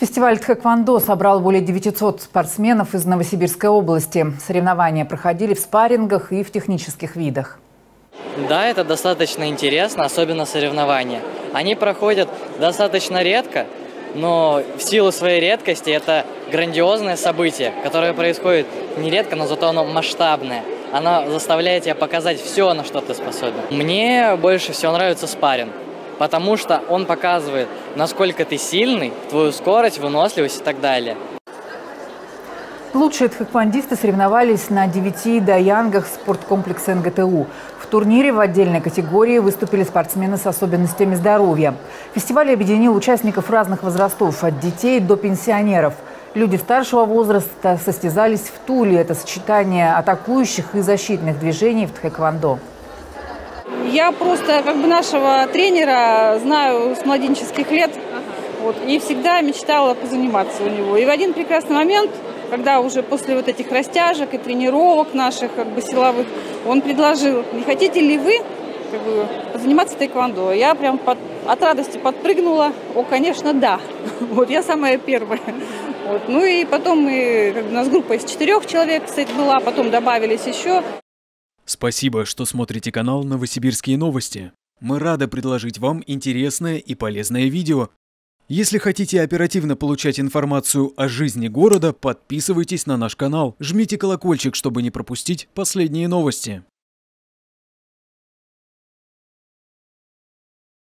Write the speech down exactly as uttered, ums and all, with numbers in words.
Фестиваль тхэквондо собрал более девятисот спортсменов из Новосибирской области. Соревнования проходили в спаррингах и в технических видах. Да, это достаточно интересно, особенно соревнования. Они проходят достаточно редко, но в силу своей редкости это грандиозное событие, которое происходит не редко, но зато оно масштабное. Оно заставляет тебя показать все, на что ты способен. Мне больше всего нравится спарринг, потому что он показывает, насколько ты сильный, твою скорость, выносливость и так далее. Лучшие тхэквондисты соревновались на девяти даянгах спорткомплекса эн гэ тэ у. В турнире в отдельной категории выступили спортсмены с особенностями здоровья. Фестиваль объединил участников разных возрастов, от детей до пенсионеров. Люди старшего возраста состязались в тули. Это сочетание атакующих и защитных движений в тхэквондо. Я просто как бы нашего тренера знаю с младенческих лет. Вот, и всегда мечтала позаниматься у него. И в один прекрасный момент, когда уже после вот этих растяжек и тренировок наших как бы силовых, он предложил: не хотите ли вы как бы заниматься тхэквондо? Я прям под, от радости подпрыгнула. О, конечно, да. Вот я самая первая. Вот. Ну и потом мы, как бы, у нас группа из четырех человек, кстати, была, потом добавились еще. Спасибо, что смотрите канал «Новосибирские новости». Мы рады предложить вам интересное и полезное видео. Если хотите оперативно получать информацию о жизни города, подписывайтесь на наш канал, жмите колокольчик, чтобы не пропустить последние новости.